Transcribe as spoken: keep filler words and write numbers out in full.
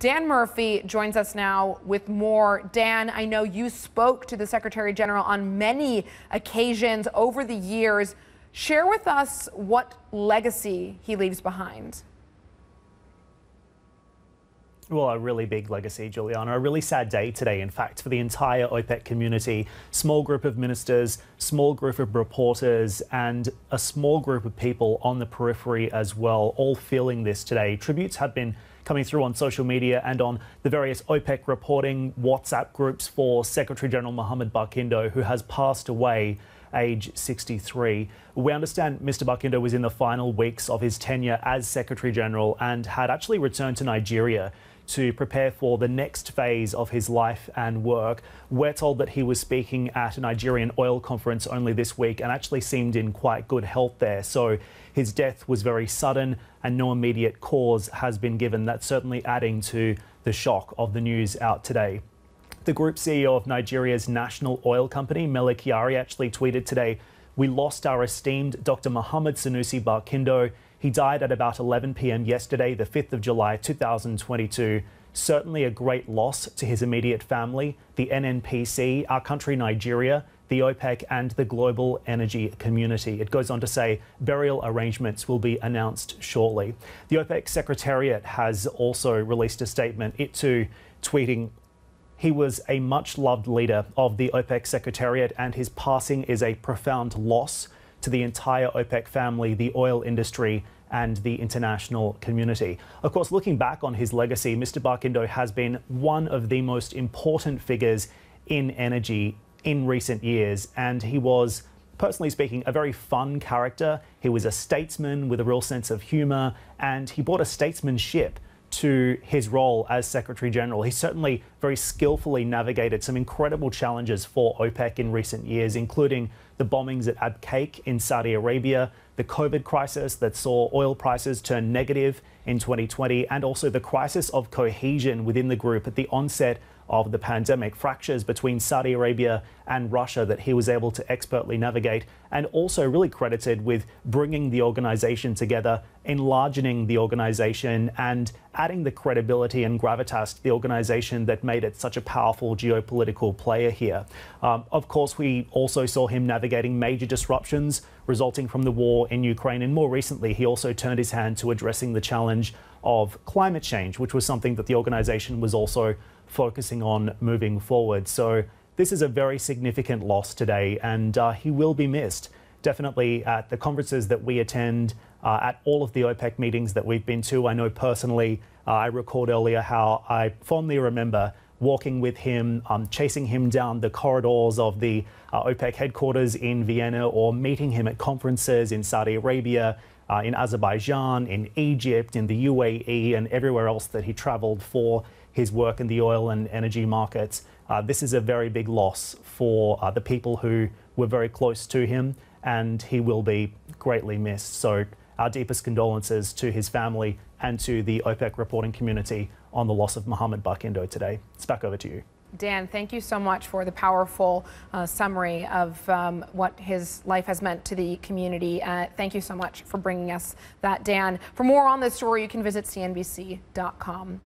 Dan Murphy joins us now with more. Dan, I know you spoke to the Secretary General on many occasions over the years. Share with us what legacy he leaves behind. Well, a really big legacy, Juliana. A really sad day today, in fact, for the entire OPEC community. Small group of ministers, small group of reporters, and a small group of people on the periphery as well, all feeling this today. Tributes have been coming through on social media and on the various OPEC reporting WhatsApp groups for Secretary General Mohammad Barkindo, who has passed away age sixty-three. We understand Mister Barkindo was in the final weeks of his tenure as Secretary General and had actually returned to Nigeria to prepare for the next phase of his life and work. We're told that he was speaking at a Nigerian oil conference only this week and actually seemed in quite good health there. So his death was very sudden and no immediate cause has been given. That's certainly adding to the shock of the news out today. The group C E O of Nigeria's national oil company, Mele Kiari, actually tweeted today, "We lost our esteemed Doctor Mohammad Sanusi Barkindo. He died at about eleven p m yesterday, the fifth of July two thousand twenty-two. Certainly a great loss to his immediate family, the N N P C, our country Nigeria, the OPEC and the global energy community." It goes on to say burial arrangements will be announced shortly. The OPEC Secretariat has also released a statement, it too tweeting, "He was a much-loved leader of the OPEC Secretariat and his passing is a profound loss to the entire OPEC family, the oil industry and the international community." Of course, looking back on his legacy, Mister Barkindo has been one of the most important figures in energy in recent years, and he was, personally speaking, a very fun character. He was a statesman with a real sense of humor, and he brought a statesmanship to his role as Secretary General. He certainly very skillfully navigated some incredible challenges for OPEC in recent years, including the bombings at Abqaiq in Saudi Arabia, the COVID crisis that saw oil prices turn negative in twenty twenty, and also the crisis of cohesion within the group at the onset of the pandemic, fractures between Saudi Arabia and Russia that he was able to expertly navigate, and also really credited with bringing the organization together, enlarging the organization and adding the credibility and gravitas to the organization that made it such a powerful geopolitical player here. Um, of course, we also saw him navigating major disruptions resulting from the war in Ukraine, and more recently he also turned his hand to addressing the challenge of climate change, which was something that the organization was also focusing on moving forward. So this is a very significant loss today, and uh, he will be missed, definitely at the conferences that we attend, uh, at all of the OPEC meetings that we've been to. I know personally, uh, I recalled earlier how I fondly remember walking with him, um, chasing him down the corridors of the uh, OPEC headquarters in Vienna, or meeting him at conferences in Saudi Arabia, Uh, in Azerbaijan, in Egypt, in the U A E, and everywhere else that he traveled for his work in the oil and energy markets. Uh, this is a very big loss for uh, the people who were very close to him, and he will be greatly missed. So our deepest condolences to his family and to the OPEC reporting community on the loss of Mohammad Barkindo today. It's back over to you. Dan, thank you so much for the powerful uh, summary of um, what his life has meant to the community. Uh, thank you so much for bringing us that, Dan. For more on this story, you can visit C N B C dot com.